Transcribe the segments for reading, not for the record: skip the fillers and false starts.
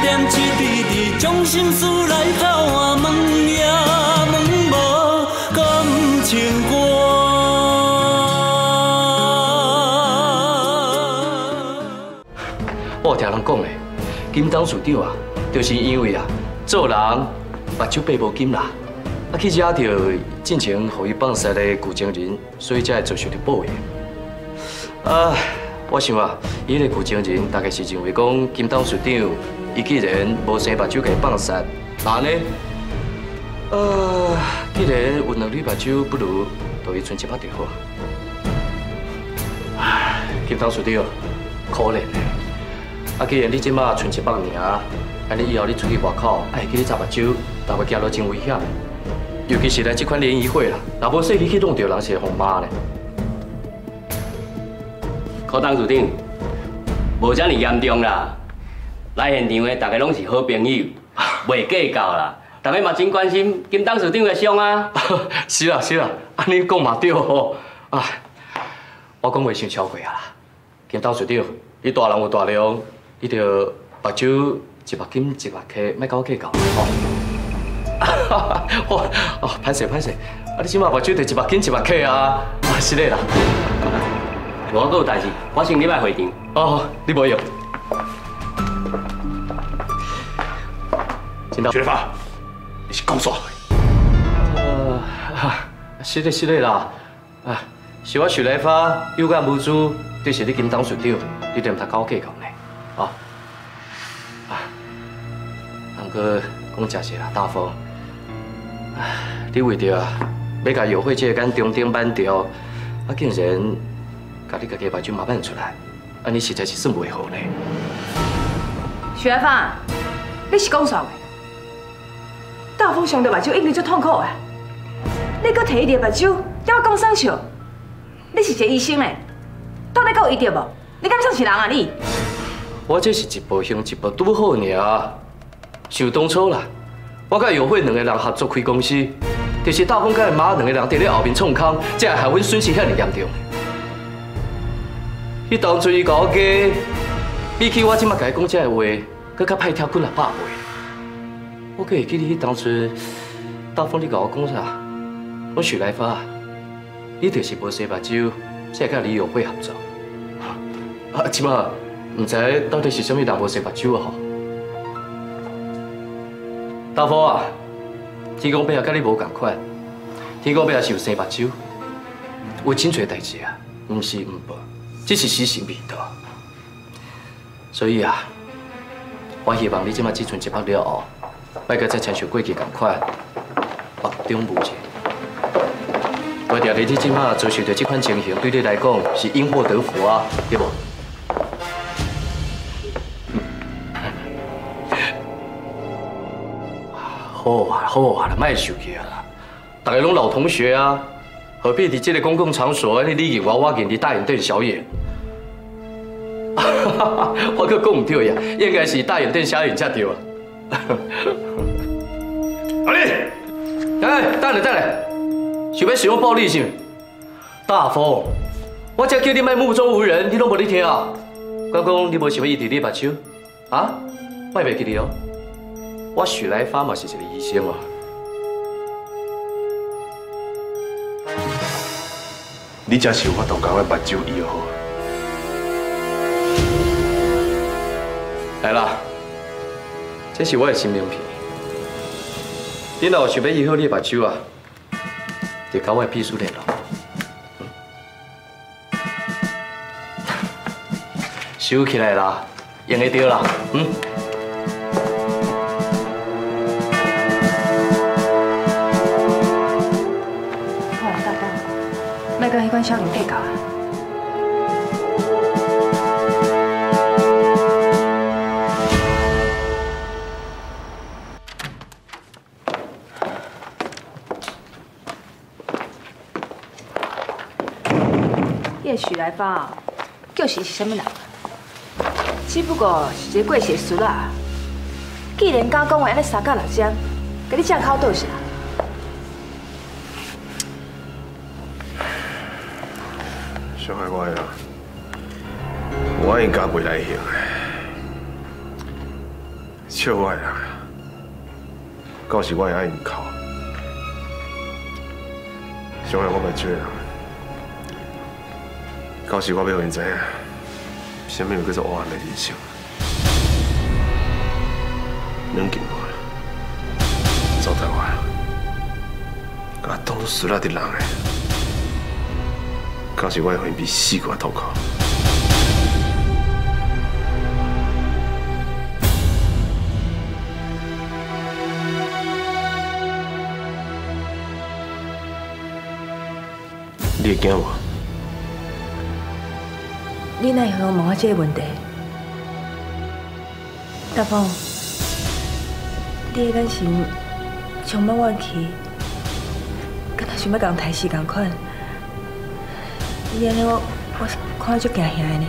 点一滴滴，将心思来到我问也问无感情歌。我听人讲的，金董事长啊，就是因为啊，做人目睭白无金啦，啊去惹着进前互伊放生的旧情人，所以才会遭受着报应。啊。 我想啊，伊个旧情人大概是认为讲金董事长，伊既然无生目睭给放杀，那呢，既然有两粒目睭，不如互伊剩一目就好。唉，金董事长，可怜嘞！啊，既然你即马剩一目尔，安尼以后你出去外口，爱记你扎目睭，但袂行路真危险。尤其是咱这款联谊会啦，若无说你去弄着人是会互骂嘞。 柯董事长，无遮尔严重啦。来现场的大家拢是好朋友，袂计较啦。大家嘛真关心金董事长的伤啊。是啦是啦，安尼讲嘛对吼。啊，我讲袂想超过啊啦。金董事长，你大人有大量，你着目睭一目金一目黑，莫甲我计较哦。哦，歹势歹势，啊你即马目睭着一目金一目黑啊，啊是嘞啦。 我阁有代志，我先入来会场。哦，你无用。真的。徐立发，你是讲啥话？是嘞是嘞啦，啊，是我徐立发有眼无珠，这是你金董事长，你得唔通甲我计较呢，啊。啊，不过讲真实啦，大风，你为着要甲友会这间中顶挽掉，啊，竟然。 把你家己目睭麻烦出来，安尼实在是算袂好呢。徐阿芳，你是讲啥话？大风伤到目睭已经足痛苦啊！你搁摕伊个目睭，跟我讲耍笑？你是一个医生嘞，到底够有医德无？你敢算是人啊你？我这是一步行一步拄好尔。想当初啦，我甲友惠两个人合作开公司，就是大风甲伊妈两个人伫咧后面创空，才会害阮损失遐尼严重。 你当初伊甲我嫁，比起我即摆甲伊讲这话，佫较歹听几啊百倍。我佫会记你当初大风你甲我讲啥？我许来发，你就是无洗目睭，才甲李永辉合作。啊，即摆唔知到底是甚物人无洗目睭啊？吼！大风啊，天公伯啊，甲你无共款。天公伯啊是有洗目睭，有真侪代志啊，唔是唔报。 这是死心病毒，所以啊，我希望你即马只存一目了后，莫再亲像过去同款目中无情。我听你即马遭受到这款情形，对你来讲是因祸得福啊，对无？好啊好啊，莫生气啊！大家拢老同学啊。 何必伫这个公共场所？你认我，我认你，大眼对小眼。我阁讲唔对呀，应该是大眼对小眼才对啊。阿丽，哎，等下等下，想要使用暴力是？大风，我才叫你卖目中无人，你拢无咧听啊！我讲你无想要伊伫你目睭啊？卖袂记你哦，我许来发嘛是一个医生哦。 你真是有法度把我目睭医好。来啦，这是我的新名片。你若有想要医好你的目睭啊，就跟我的秘书联络。收起来啦，用得到啦，嗯。 跟迄款小人计较啊！叶许来芳，就是是甚物人？只不过是一个过世叔啦。既然敢讲话安尼三教六讲，甲你正口倒是啦。 伤害我呀！我应该袂来行。笑我呀！到时我会爱因哭，伤害我袂少人。到时我要让因知影，什么叫做黑暗的人生。软禁我，糟蹋我，啊，当输了的人诶。到时我会让因比死搁较痛苦。 你会惊无？你哪会问我这个问题？大鹏，你的眼神充满怨气，敢若想要共刣死共款。你安尼我看足惊吓的呢。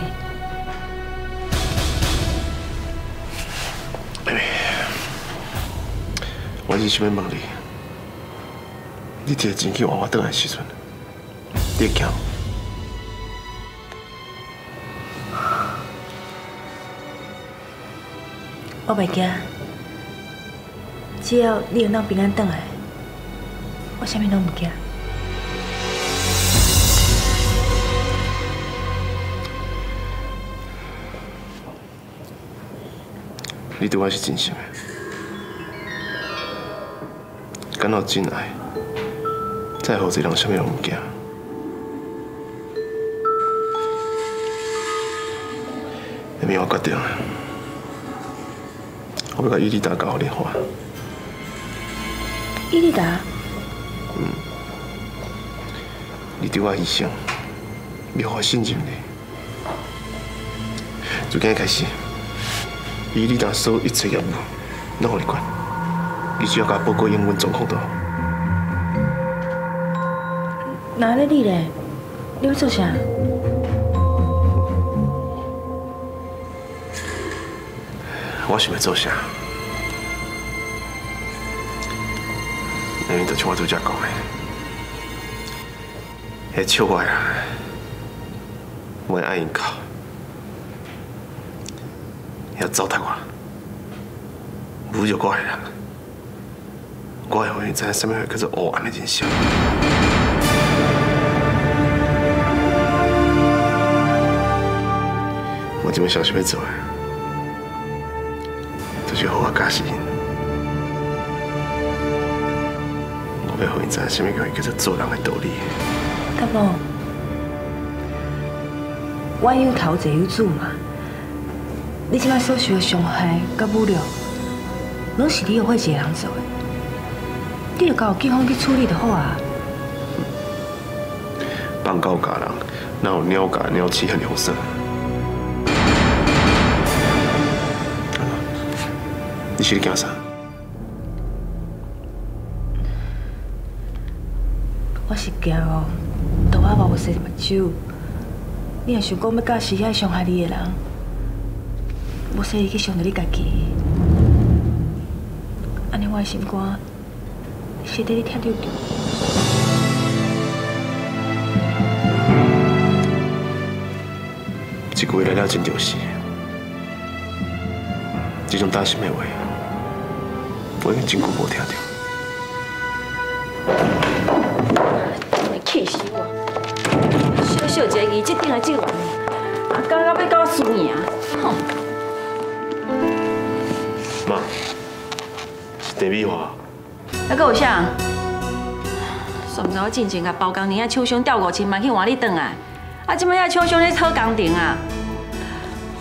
我是想要问你，你一个人去换我倒来时阵。 你会惊？我袂惊，只要你有当平安回来，我啥物拢唔惊。你对我是真心的，敢若真爱，再好一人啥物拢唔惊。 下面我决定了，我要甲伊丽达搞联欢。伊丽达，你对我一生，要我信任你。从今开始，伊丽达所有一切业务，拢互你管，你只要甲报告英文状况就好。那咧你咧，你要做啥？ 我想要做啥？因就像我拄则讲的，迄笑话啊，我爱因哭，遐糟蹋我、侮辱我的人，我会让伊知啥物叫做黑暗的人生。 我今物想想要做的。 就好好教死因，我要让因知影什么叫做做人的道理。大宝，我有头债有主嘛，你即摆所受的伤害甲侮辱，拢是你后悔一个人做的，你著交警方去处理就好啊。放狗咬人，哪有鸟咬鸟鼠遐良善？ 你是惊啥？我是惊哦，大阿爸有洗目睭，你若想讲要教死遐伤害你的人，无说伊去伤到你家己，安尼我的心肝，是得你听着着。一句话来了真着是，这种担心的话。 我已经真久无听到，气死我！小小一个，这顶来这玩，啊，刚刚要搞输赢，哼！妈，是地米花。还佫有啥？算不着我进前甲包工人啊，手上掉5000万去换你转来，啊，即摆遐手上咧讨工程啊！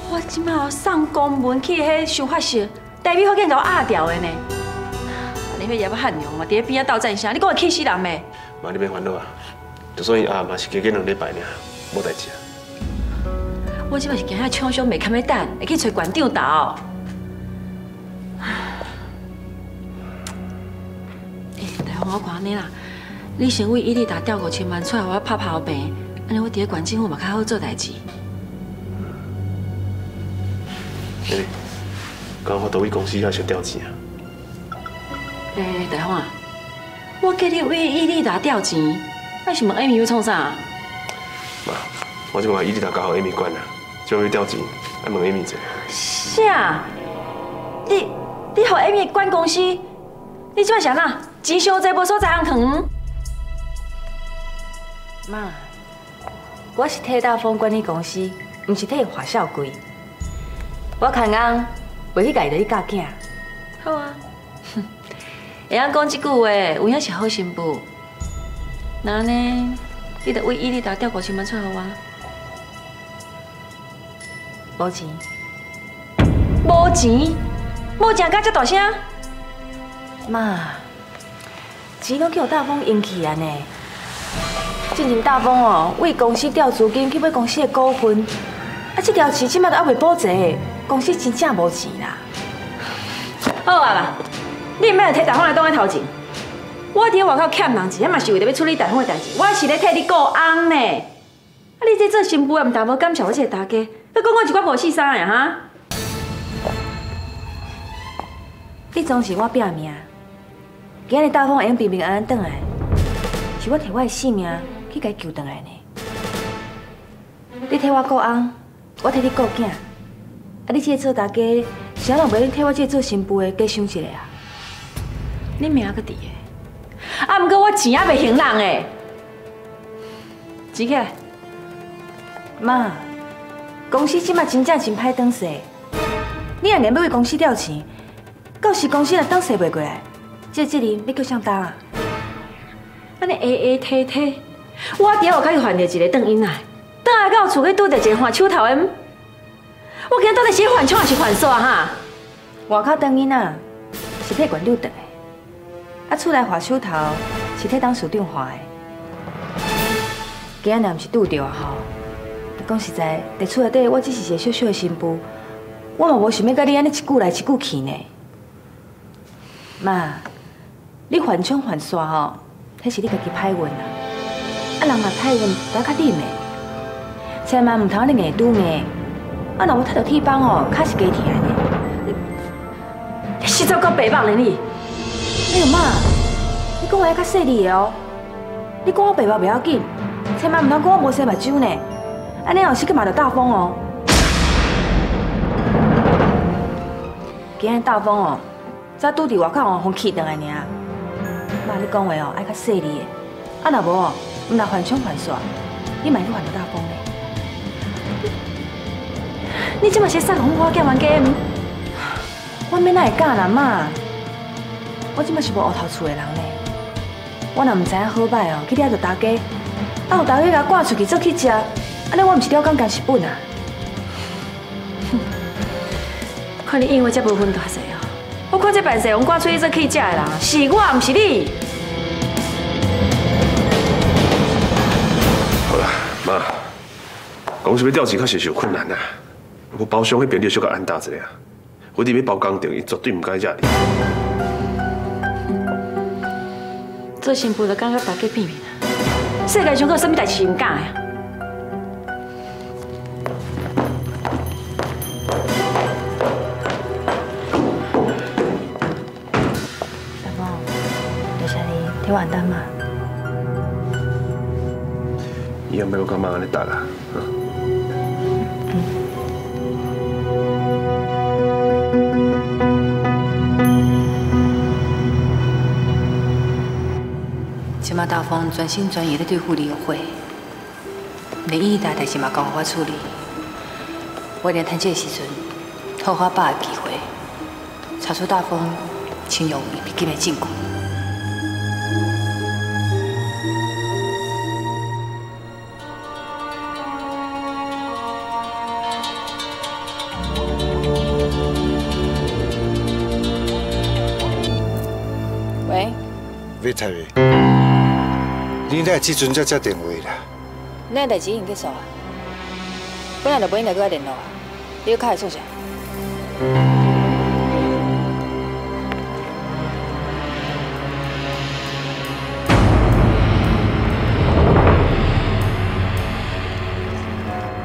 我即摆要送公文去迄收发室，地米花竟然我压掉的呢！ 你咪也要汉用嘛，伫咧边仔斗战啥？你讲会气死人袂？妈，你别烦恼啊，就算伊阿嘛是加两礼拜尔，无代志啊。我即摆是惊遐厂商袂堪要等，会去找馆长斗。哎，大红，我看你啦，你先为伊利达调5000万出来，我拍炮病，安尼我伫咧县政府嘛较好做代志。哎，刚好到位公司遐先调钱啊。 哎，大芳啊，我叫你为伊丽达调钱，为什么艾米要创啥？妈，我就把伊丽达搞好艾米管啦，就要调钱，爱问艾米者。是啊，你下面管公司，你怎想呐？钱伤济无所在通藏。妈，我是替大丰管理公司，唔是替伊划小规。我牵工袂去家己在你教囝。好啊，会晓讲这句话，有影是好媳妇。那呢，你得为伊哩头调50万出给我。无钱。无钱。 无讲到这大声，妈，钱拢叫大风用去啊呢！之前大风哦，为公司调资金去买公司的股份，啊，这条钱即卖都还袂保值，公司真正无钱啦。好啊啦，你毋免摕大风来当我头前，我伫外口欠人钱，嘛是为着要处理大风的代志，我是咧替你顾翁呢。啊，你这做媳妇也毋但无感谢我这个大家，你讲我一寡无四三的哈？ 你总是我拼命，今日大风会用平平安安转来，是我摕我的性命去甲伊救转来呢。你替我顾翁，我替你顾囝，啊！你这做大家，谁人袂用替我这做媳妇的加想一下啊？你命搁伫个，啊！毋过我钱还袂还人诶，起起来，妈，公司即卖真正真歹转势，你若硬要为公司调钱。 到时公司若当洗袂过来，这责任要叫谁担啊？安尼下下体体，我伫外口又犯着一个当因来，倒来到厝去拄着一个犯手头的，我今日到底是犯错还是犯错哈？外口当因啊，是替管理当的，啊厝内犯手头是替当事长犯的。今日若毋是拄着啊吼，讲实在，伫厝内底我只是一个小小的媳妇，我嘛无想要甲你安尼一句来一句去呢。 妈，你犯冲犯煞吼，迄是你家己歹运啊！啊，人嘛歹运，倒较忍的，千万唔通你硬拄硬。啊，若我踢到铁板哦，脚是加疼的。你实在够白目嘞你！哎呦妈，你讲话还较细腻的哦。你讲我白目袂要紧，千万唔通讲我无洗目睭呢。安尼后世计嘛着大风哦。今日大风哦。 才拄伫外口哦，风气上来尔。妈，你讲话哦，爱较细腻的。啊，若无哦，毋若犯冲犯煞，你咪去犯着大风嘞。你即嘛是送红花嫁冤家，我免哪会嫁啦妈？我即嘛是无乌头厝的人嘞。我若毋知影好歹哦，去掠着大家，啊有大家甲我赶出去做乞食，安尼我毋是了感觉是本啊。看你因为才无分大小。 我看这办事，我挂出去做乞食的人，是我，唔是你。好啦，妈，公司要调钱确实是有困难呐。我包厢那边你小可安搭一下，我哋要包工程，伊绝对唔敢惹你。做新妇就感觉大家变面啦，世界上有啥物代志唔敢的？ 完蛋嘛！以后不要干嘛安尼打啦。即马大风专心专意咧对付李友惠，连伊呾代志嘛交我处理。我连趁这时阵，好好把握机会，查出大风侵入伊毕竟的禁锢。 要彩袂？你哪会即阵才接电话啦？那代志已经结束啊，本来就不应该搁再联络啊，你又卡来做啥？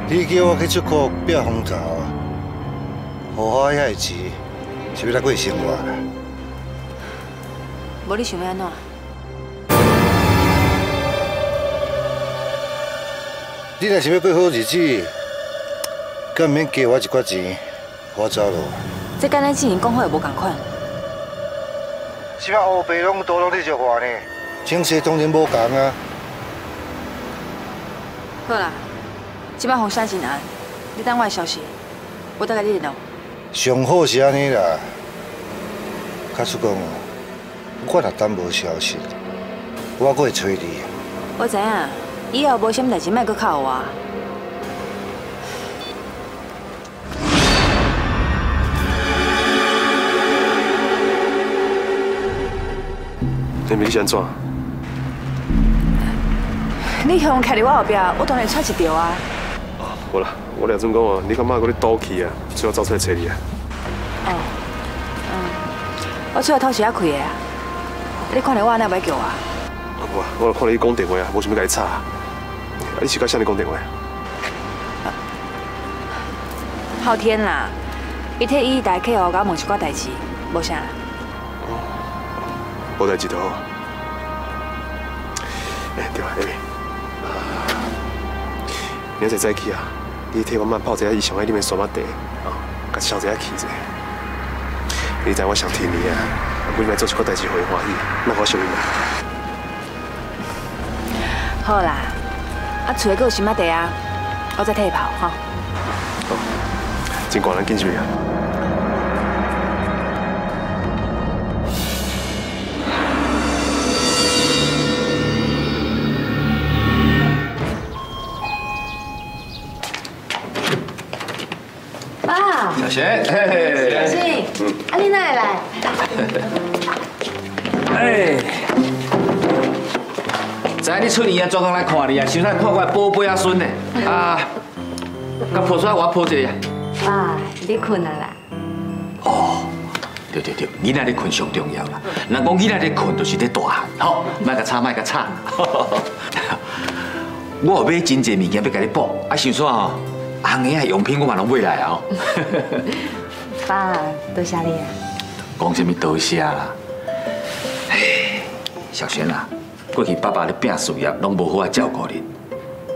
你叫我去出国避风头啊，荷花遐个钱是要来过生活啦？无你想要安怎？ 你若想要过好日子，更免加我一寡钱，我走咯。这跟咱之前讲好的无同款，即摆乌白拢多拢咧石化呢，景色当然无同啊。好啦，即摆雨下真暗，你等我的消息，我再甲你联络。上好是安尼啦，假使讲我若等无消息，我阁会找你。我知影，以后无啥物代志，莫阁靠我。 你咪想怎？你向徛伫我后壁，我当然出一条啊！哦，好啦，我俩阵讲哦，你干嘛搁咧倒去啊？最后走出来找你啊！哦，嗯，我出来透时啊开的啊，你看到我哪袂叫啊？无啊，我看到你讲电话啊，无想要甲你吵啊。你是甲啥人讲电话？昊天啦，伊替伊代客户甲问一寡代志，无啥。 无代志就好。哎，对啊，阿妹，明仔早起啊，你替我妈泡一下伊上爱啉的酸麻茶，哦，甲消一下气者。你知我上天你啊，每摆做一个代志，互伊欢喜，那我想伊嘛。好啦，啊，厝内阁有酸麻茶啊，我再替伊泡哈。好，真赶咱紧去啊！ 小贤，小贤，啊，你哪会来？哎，知你出年啊，专工来看你啊，想来看我宝贝啊孙呢。啊，甲抱出来，我抱一下。爸，你困啊啦？哦，对对对，囡仔咧困上重要啦。人讲囡仔咧困，就是咧大汉，吼，莫甲吵，莫甲吵。我买真济物件要甲你补，啊，想说吼。 行业啊，用品我嘛拢买来啊！爸，多谢你啊！讲什么多谢啦？哎，小璇啊，过去爸爸咧拼事业，拢无好啊照顾你。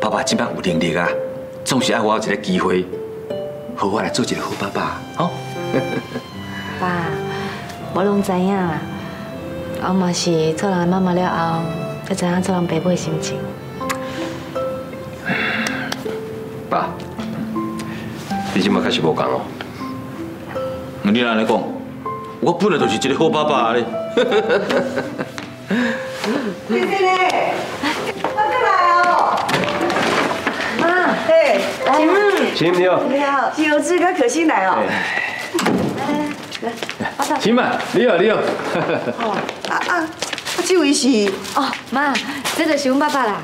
爸爸即摆有能力啊，总是爱我有一个机会，好好来做一个好爸爸，好、哦。爸，我拢知影啦，我嘛是做人的妈妈了后，才知影做人爸母的心情。爸。 你即马开始无讲哦，你安尼讲，我本来就是一个好爸爸咧。姐姐咧，我过来哦。妈，嘿，进门。进门了。你好，有志跟可心来哦。来来来，进门。你好，你好。哦啊啊，啊，这位是哦，妈，这就是阮爸爸啦。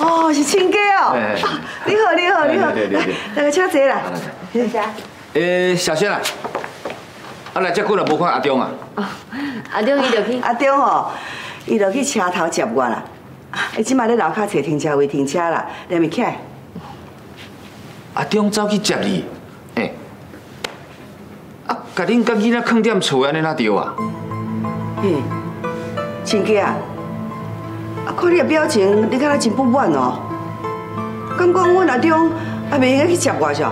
哦，是亲家哦！你好，你好，你好，来，那个车坐啦，谢谢。诶，小轩啊，啊来，这久了无看阿中啊。阿中伊就去。阿中吼，伊就去车头接我啦。伊即摆咧楼骹找停车位停车啦，连袂起来。阿中走去接你，诶，啊，甲恁甲囡仔囥踮厝安尼哪对啊？嗯，亲家啊。 啊！看你的表情，你敢若真不满哦？敢讲阮阿中也袂用去接我噻？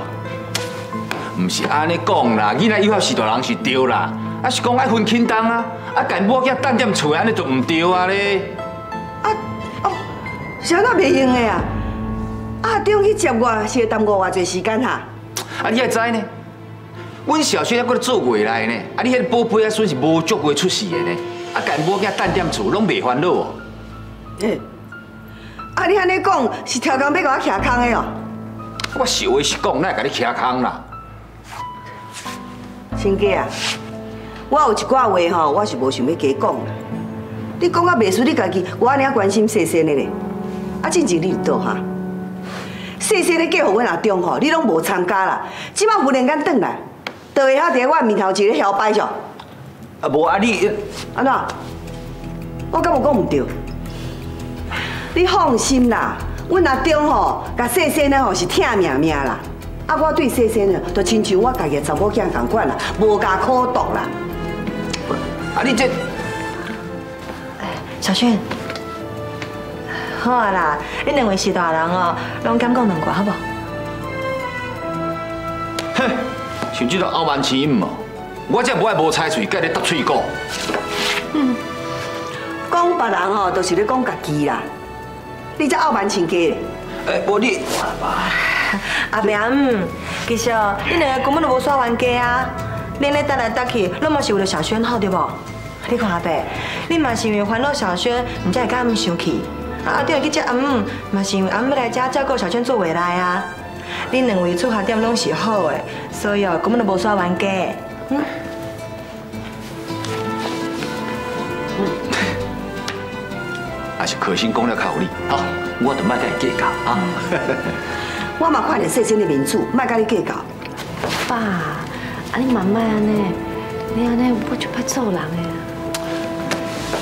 毋是安尼讲啦，囡仔以后是大人是对啦，啊是讲爱分轻重啊，啊家某囝等踮厝安尼就毋对啊咧。啊哦，是安那袂用的啊？阿中去接我是会耽误偌侪时间哈？啊，你也知呢？阮小学还搁咧做月内呢，啊你迄宝贝啊算是无足月出世的呢，啊家某囝等踮厝拢袂烦恼哦。 诶，啊！你安尼讲是超工要甲我徛空的哦。我实话实讲，哪会甲你徛空啦？亲家啊，我有一寡话吼，我是无想要加讲啦。你讲啊，袂输你家己，我安尼啊关心细细的咧。啊，进前你有倒哈？细细的嫁互阮阿中吼，你拢无参加啦。即摆忽然间转来，倒会晓伫我面头前咧摇摆着。啊，无啊你，安怎？我敢有讲唔对？ 你放心啦，阮阿中吼，甲细细呢吼是疼命命啦。啊，我对细细呢，就亲像我家己查某囝同款啦，无加苦毒啦。啊，你这，小轩，好啊啦，你两位是大人哦，拢敢讲两句好不好？哼，像这种傲慢之音哦，我才无爱无彩嘴，甲你搭嘴讲。嗯，讲别人吼，就是咧讲家己啦。你才傲慢成家咧。无你。阿明，其实你两个根本就无耍冤家啊！恁咧搭来搭去，拢嘛是为了小萱好对无？你看阿伯，你嘛是因为烦恼小萱，唔才会甲阿姆生气。啊，对，去接阿姆，嘛是因为阿姆要来家照顾小萱做未来啊。恁两位出发点拢是好诶，所以哦，根本就无耍冤家。嗯。 还是可心讲了较有理，好，我就莫甲伊计较啊。我嘛看着世间的民主，莫甲你计较。爸，啊你嘛莫安尼，你安尼我就歹做人诶。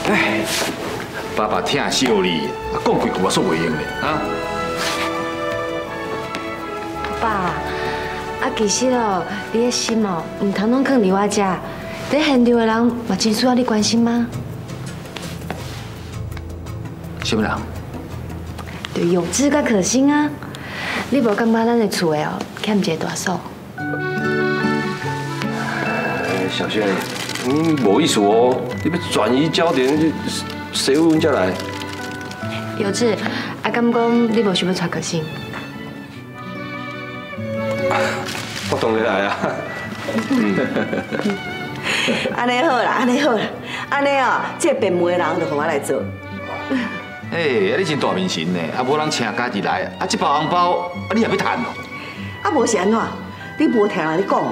哎，爸爸疼惜你，啊讲几句我煞袂用咧啊。爸，啊其实哦，你的心哦，唔通拢放伫我遮，伫现场的人嘛真需要你关心吗？ 什么人？对，永志甲可心啊！你无感觉咱的厝诶哦，欠一个大嫂。小萱，你无意思哦，你要转移焦点，谁会问这来？永志，阿甘讲你无想要娶可心。我当然来啊！安尼好啦，安尼好啦，安尼哦，这变媒人就互我来做。 哎，你真大明星呢，啊无人请家己来，啊这包红包，啊你也要赚哦？啊无是安怎？你无听人咧讲，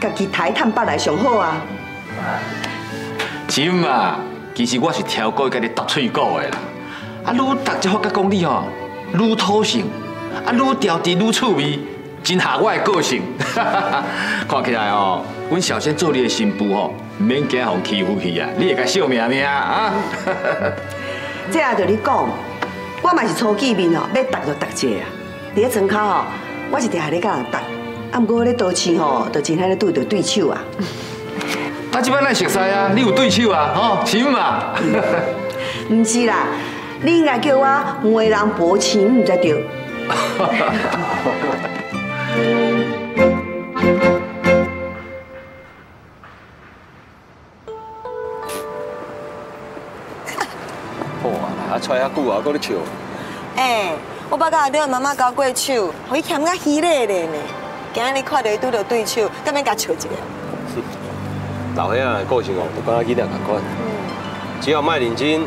家己抬赚捌来上好啊。真嘛，其实我是超过家己搭喙鼓的啦。啊，愈搭这发觉讲你吼，愈讨性，啊愈调皮愈趣味，真合我的个性。看起来哦，阮小仙做你的新妇吼，唔免惊互欺负去啊，你会甲惜命命啊。这也着你讲，我嘛是初见面哦，要搭就搭者啊。伫咧床口吼，我是定下咧甲人搭，啊，毋过咧刀刺吼，就真罕咧对着对手啊。啊，即摆咱熟识啊，你有对手啊，吼，是嘛？唔是啦，你应该叫我媒人婆亲，唔才对。吹遐久啊，搁咧笑。哎，我捌甲阿爹妈妈交过手，互伊欠甲稀咧咧呢。今日看到伊拄着对手，敢免甲笑一下。老伙仔的个性哦，就敢若囡仔同款。只要卖认真，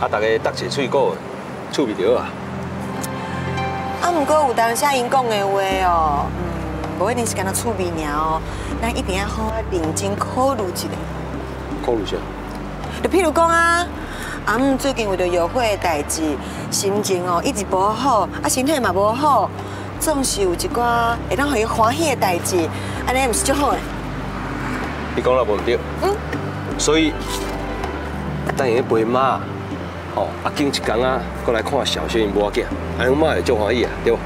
啊，大家搭起喙鼓，趣味着啊。啊，不过有当下因讲的话哦，无一定是干那趣味尔哦，咱一定要好好认真考虑一下。考虑啥？就譬如讲啊。 阿姆最近为着约会的代志，心情哦一直无好，啊身体嘛无好，总是有一寡会当让伊欢喜的代志，安尼毋是足好诶？你讲了无毋对，所以等下陪妈，吼啊今一天啊，过来看小萱因某仔，安尼妈会足欢喜啊，对无？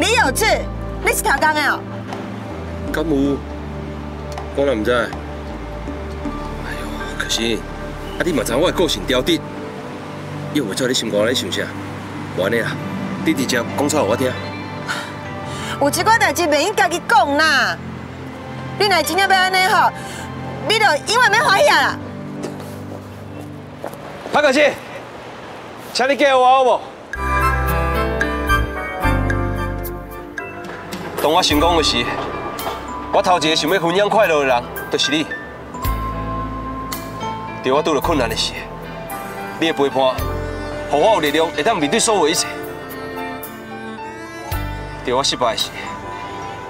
李有志，你是头工诶哦？敢有？我哪毋知？哎呦，可惜。 啊！你嘛知我的个性刁直，又袂照你心肝来想啥，无安尼啦，你直接讲出来我听。有一款代志袂用家己讲啦，你若真正要安尼吼，你就永远免欢喜啦。潘可心，请你嫁我好无？当我成功的时，我头一个想要分享快乐的人，就是你。 对我拄着困难的时，你的陪伴，让我有力量会当面对所有一切。对我失败的时，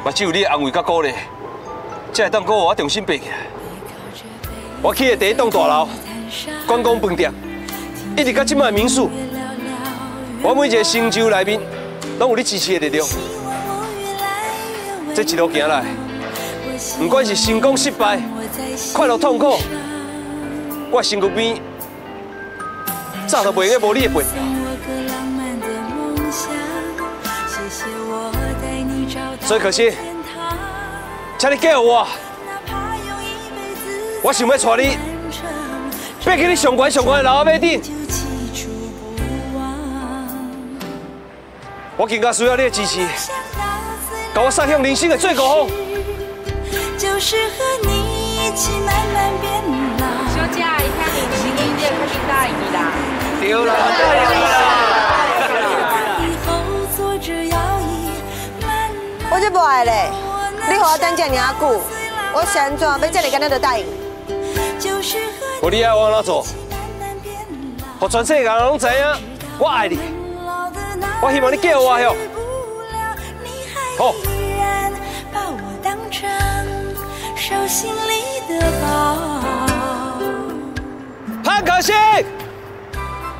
嘛只有你的安慰甲鼓励，才会当够我重新爬起来。我起的第一栋大楼，观光饭店，一直到即卖民宿，我每一个成就内面，拢有你支持的力量。这一路行来，不管是成功失败，快乐痛苦。 我身躯边早都袂用无你的陪伴。所以可惜，请你嫁我，我想要娶你，爬去你上悬上悬的楼仔尾顶。我更加需要你的支持，把我送向人生的最高峰。这样一天领10斤，这可挺大一笔的。对了，我就不爱嘞，你给我等这么久，我现在要这么简单就答应。无你爱我哪做？让全世界人拢知影，我爱你。我希望你嫁我哟。好。 手心里的宝，潘可欣，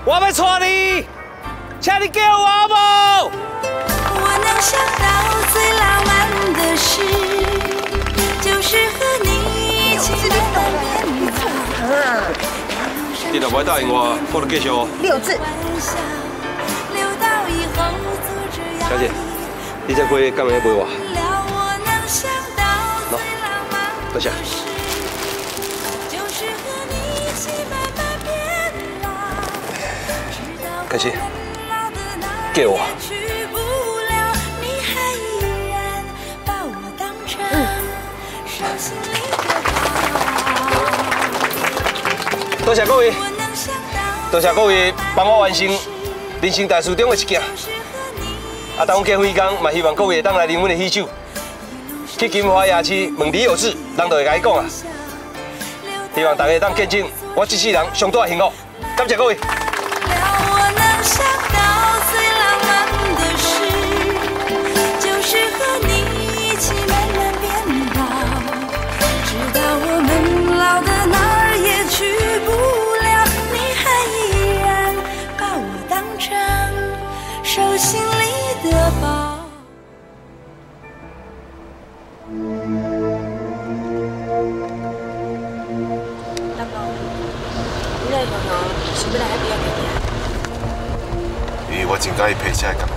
我要娶你，请你嫁我好不好？我能想到最浪漫的事，就是和你一起慢慢变老。你若不答应我，我就继续。六字。小姐，你这花干嘛要陪我？ 坐下。可欣，给我。多谢各位，多谢各位帮我完成人生大事中的一件。啊，当我结婚一天，嘛希望各位当来领我的喜酒。 去金华夜市问李有志，人就会甲伊讲啊。希望大家当见证我这世人上大的幸福，感谢各位。我真介意拍车的感觉，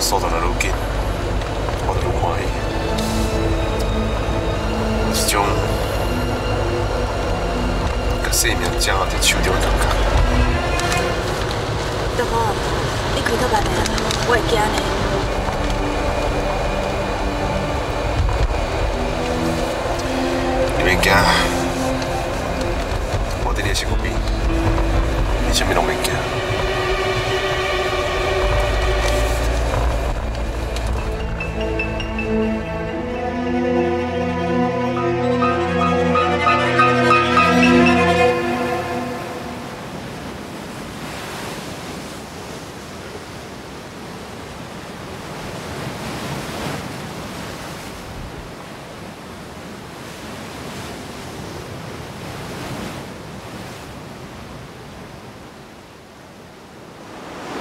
速度若愈紧，我愈欢喜。有一种把生命掌握在手中的感觉。大哥，你开到慢点，我会惊呢。你免惊，我伫你身边，你啥物拢免惊。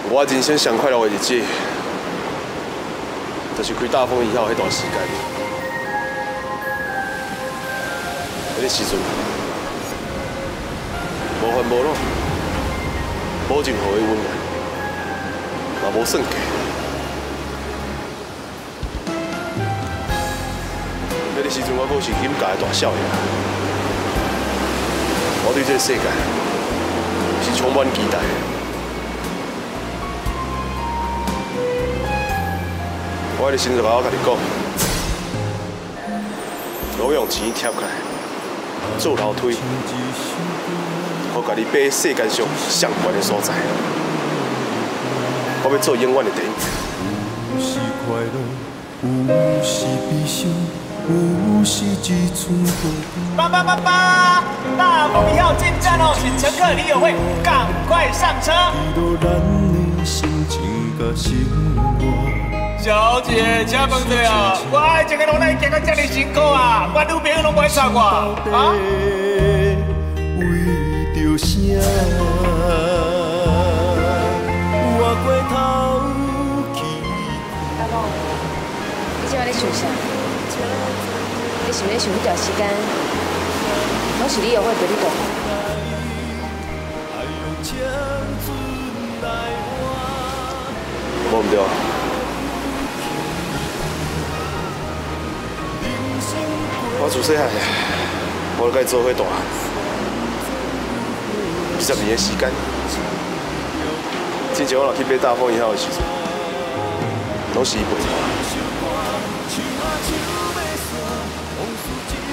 我人生上快乐的日子，就是开大风以后迄段时间。迄个时阵，无烦无恼，无任何的温暖，也无算计。迄个时阵，我阁是金家的大少爷，我对这个世界是充满期待的。 我的心就甲我家己讲，我用钱贴起来做楼梯，我家己爬世界上上悬的所在，我要做永远的第一。有时快乐，有时悲伤，有时一寸光。八八八八，大风一号进站哦，请乘客李友惠赶快上车。小姐，请问一下，我一个人来行到这么辛苦啊，我女朋友拢袂娶我啊！为着啥？我过头去。阿某，你今仔日想啥？你想咧想迄段时间，拢是你有我陪你度过。无毋对。 我自细汉，我甲伊做伙大，20年的时间，之前我若去爬大风以后的时阵，拢是伊陪我。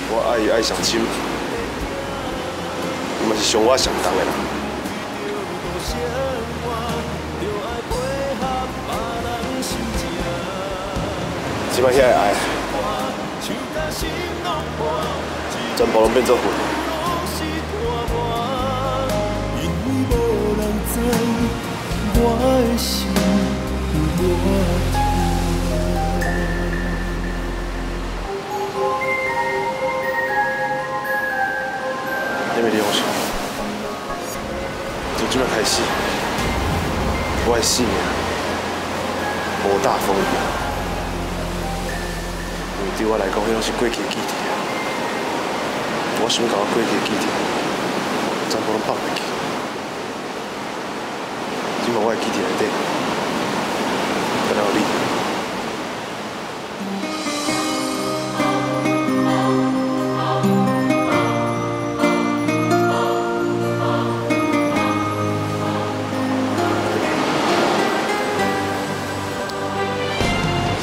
我爱伊爱上深，嘛是上我上当的人。即摆遐个爱，全部拢变作粉。 你要利用啥？从即摆开始，我的性命无大风雨，因为对我来讲，迄拢是过去的记忆。我想把我过去的记忆全部拢放下去。 今晚我会记伫内底，等到你。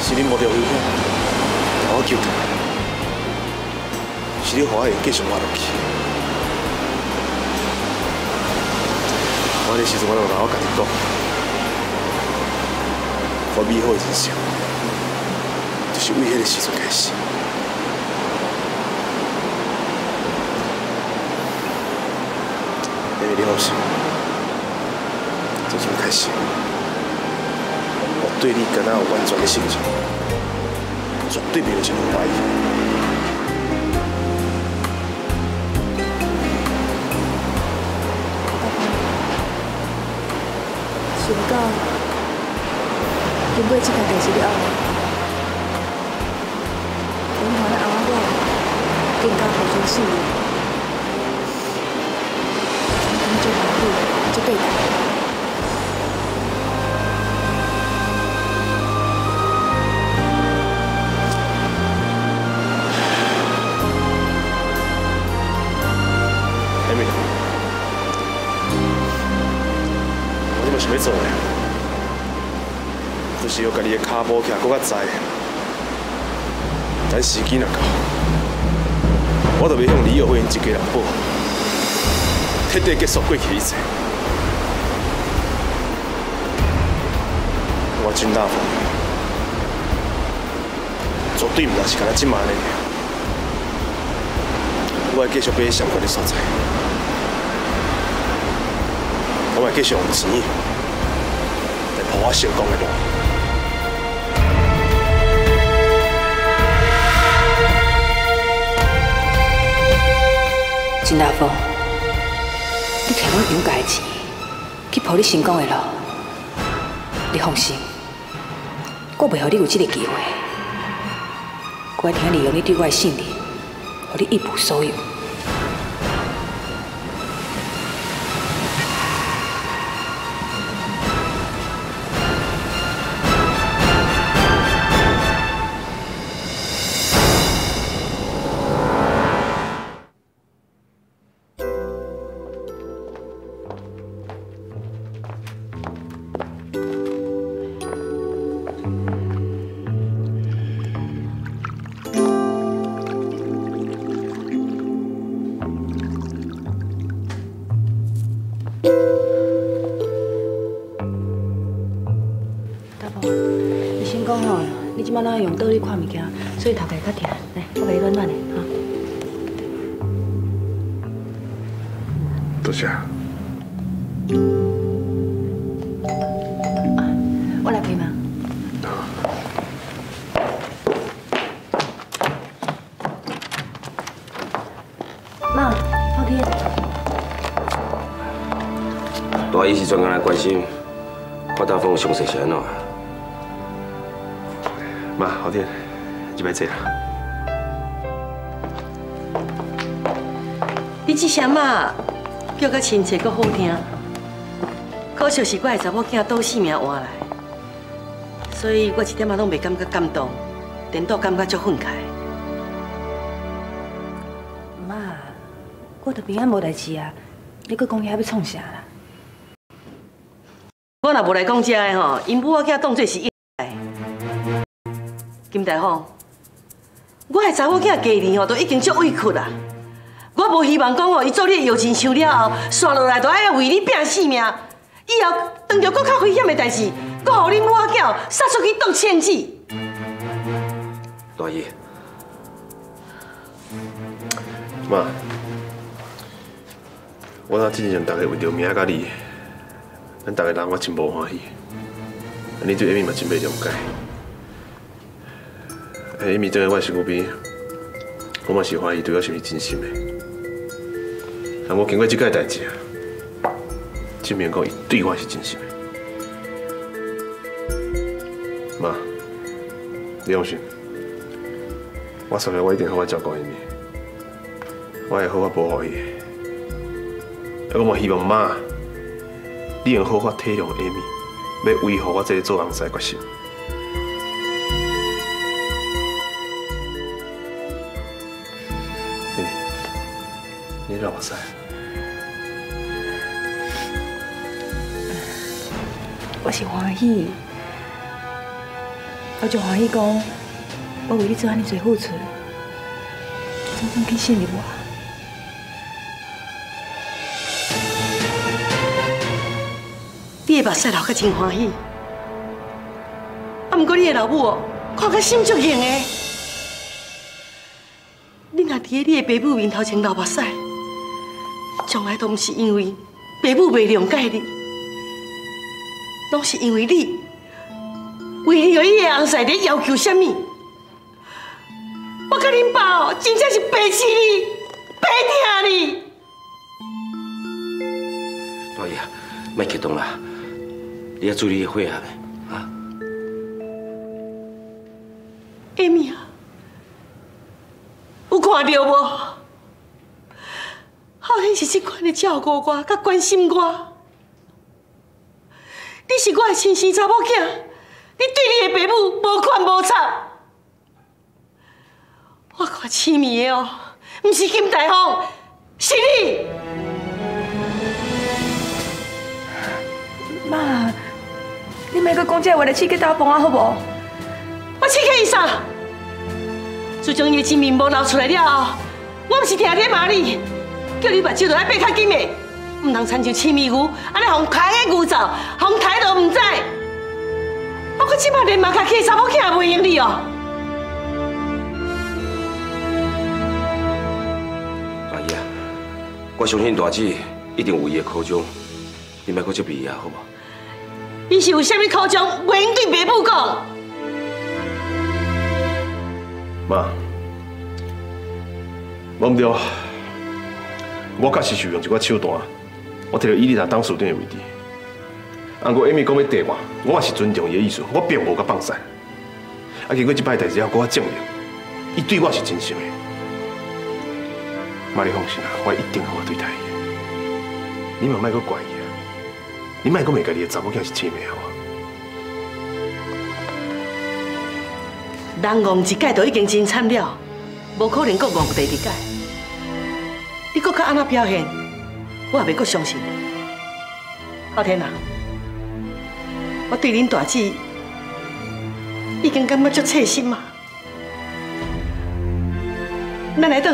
是你摸到危险，把我救出来；是你，让我继续活落去。 我迄时阵，我就老甲你讲，我美好的人生，就是为迄个时阵开始。因为你好心，从今开始，我对你敢若有完全的信任，绝对没有任何怀疑。 想到经过这件代志了后，我看到阿我更加互相信任，真正好友这辈子。艾米，我这么想要做诶。 就是要家己的脚步徛搁较在，等时机若到，我就袂向李友辉因一家人报，彻底结束过去一切。我真大方，绝对毋但是干那即卖呢，我会继续爬上悬的所在，我会继续用钱来铺我成功的路。 金大峰，你摕阮杨家的钱去抱你成功的路，你放心，我袂让你有这个机会。我一定利用你对我的信任，让你一无所有。我那用刀咧看物件，所以头家较疼。来，我给你暖暖的哈。多谢。啊，我来陪忙。妈，好天。大姨是专工来关心，看大风详细是安怎。 妈，昊天，就别坐啦。你这声嘛叫个亲切，阁好听。可惜是我的查某囝倒性命换来，所以我一点仔拢未感觉感动，颠倒感觉足愤慨。妈，我着平安无代志啊，你阁讲遐要创啥啦？我若无来讲遮个吼，因母仔囝当作是。 金大凤，我的查某囝今年吼都已经足委屈啦，我我无希望讲哦，伊做你的摇钱树了后，刷落来都爱为你拼性命。以后当着更较危险的代志，搁互恁母仔囝杀出去当枪子。大姨，妈，我呾之前逐个为着名甲利，咱逐个人我真无欢喜。你对 Amy 嘛真袂谅解。 哎，咪真个我身躯边，我嘛是怀疑对我是毋是真心的。但我经过即个代志啊，证明讲伊对我是真心的。妈，你放心，我上面我一定好好照顾伊咪，我会好好保护伊。我嘛希望妈，你用好好体谅艾米，要维护我这个做翁婿决心。 你让我猜，我是欢喜，我就欢喜讲，我为你做安尼多付出，就总算去信任我。你的目屎流得真欢喜，啊，不过你的老母哦，看得心足硬的，你若伫咧你的爸母面头前流目屎。 从来都不是因为爸母未谅解你，拢是因为你为了你的翁婿在要求什么？我甲恁爸哦，真正是白痴你，白疼你。大姨啊，莫激动啦，你要注意血压的啊。艾米啊，有看到无？ 浩天是这款的照顾我、甲关心我，你是我的亲生查某囝，你对你的爸母无管无插，我看痴迷的哦，不是金大风，是你。妈，你莫阁讲这话来刺激大风啊，好无？我刺激伊啥？自从伊的真面目流出来了后，我毋是定定骂你。 叫你目睭着爱闭较紧的，唔通参像痴迷牛，安尼互牵个牛走，互抬都唔知。我搁即摆连马脚起查某囝也袂用你哦。阿姨啊，我相信大姐一定有伊的苦衷，你莫搁责备伊啊，好无？伊是有啥物苦衷，袂用对爸母讲。妈，我唔对。 我确实是用一寡手段，我摕到伊丽娜当首长的位置。不过艾米讲要缀我，我也是尊重伊的意思，我并无甲放散。啊，经过这摆代志后，我证明，伊对我是真心的。妈，你放心啦，我一定好好对待伊。你嘛莫阁怪伊啊，你莫阁骂家己的查某囝是痴迷啊！人戆一届都已经真惨了，无可能阁戆第二届。 你搁较安那表现，我也袂搁相信你。昊天啊，我对恁大姐已经感觉足切心嘛。咱来倒。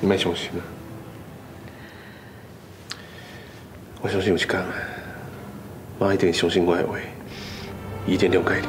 你莫相信啊！我相信有一天，妈一定相信我的话，一定谅解你。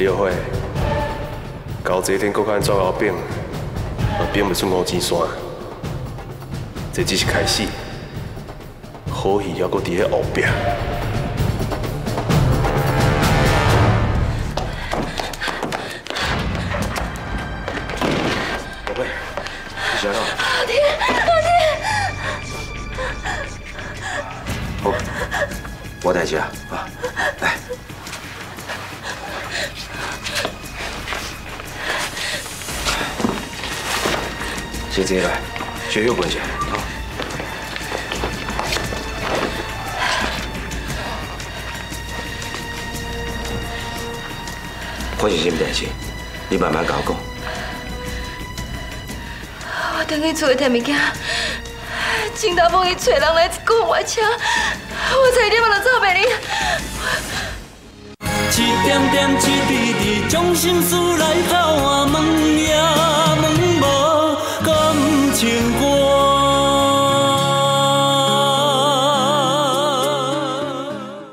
廖慧，到这天，国安怎熬变，也变不出五指山。这只是开始，好戏还搁伫咧后壁。 我代志啊，来，先自己来，血又滚去，好。发生什么代志？你慢慢跟我讲。我等去厝里摕物件，前头帮伊找人来赶我车。 我差点就走袂离。一点点一滴滴，将心思来。